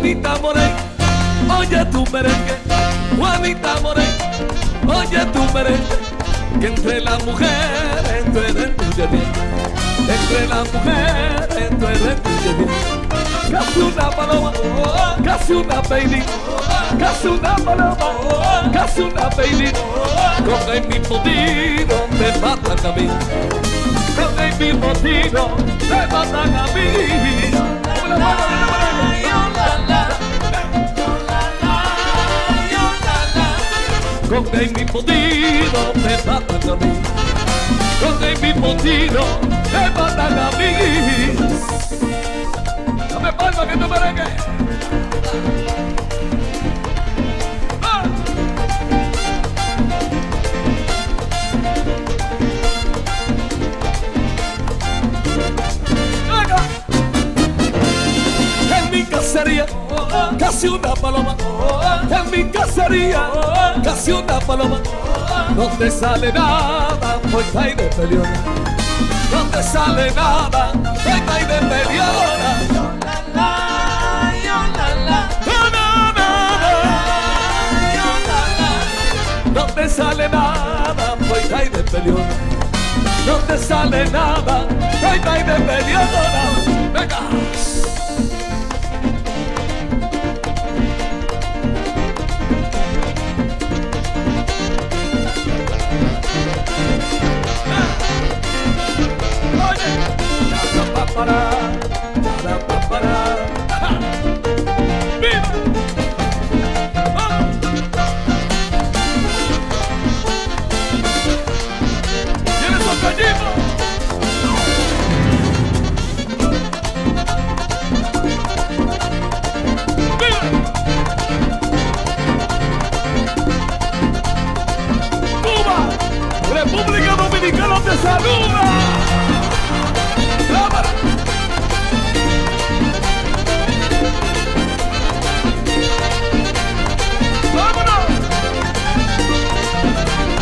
Juanita Morel, oye tu merengue. Juanita Morel, oye tu merengue. Que entre la mujer, entre el tuyo bien. Entre la mujer, entre el tuyo bien. Casi una paloma, casi una baby. Casi una paloma, casi una baby. Con el mismo tiro me matan a mí. Con el mismo tiro me matan a mí. Con el mismo tiro me matan a mí. Con el mismo tiro me matan a mí. Dame palma que tú merengue. ¡Ah! En mi cacería, casi una paloma. En mi cacería, casi una paloma. No te sale nada, pues hay de peleona. No te sale nada, pues hay de peleona. No te sale nada, pues hay de peleona. No te sale nada, pues hay de peleona. Venga. República Dominicana te saluda. ¡Cámara! ¡Vámonos!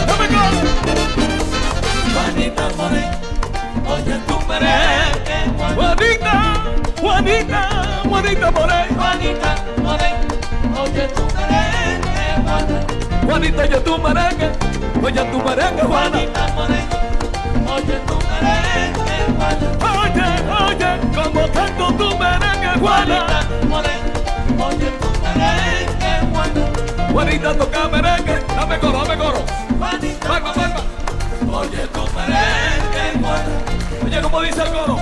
¡Dame claro! Juanita Morel, oye tu merengue. Juanita, Juanita, Juanita Morel. Juanita Morel, oye tu merengue. Juanita, oye tu merengue. Oye tu merengue, Juanita Morel, oye tu merengue, Juanita. Oye, oye, como canto tu merengue, Juanita Morel, oye tu merengue, Juanita. Juanita toca merengue, dame coro, dame coro. Juanita, palma, palma. Oye tu merengue, Juanita. Oye, como dice el coro.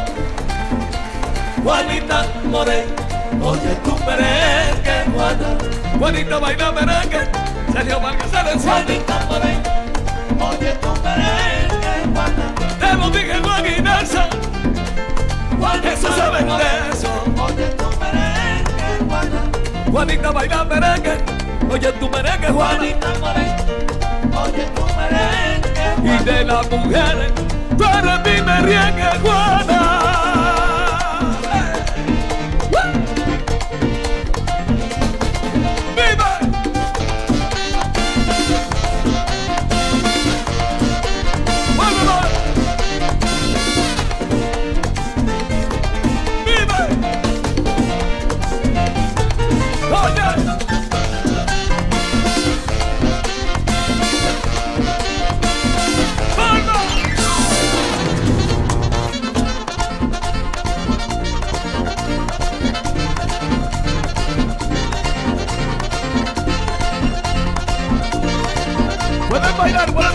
Juanita Morel, oye tu merengue, Juanita. Juanita baila merengue, Sergio Vargas en Juanita Morel. Oye tu merengue, Juanita. Te lo dije, Juan Inenza. Eso se vende eso. Oye tu merengue, Juanita. Juanita baila merengue. Oye tu merengue, Juanita. Oye tu merengue. Y de las mujeres, tú eres mi merengue, Juana. Bailar, bailar.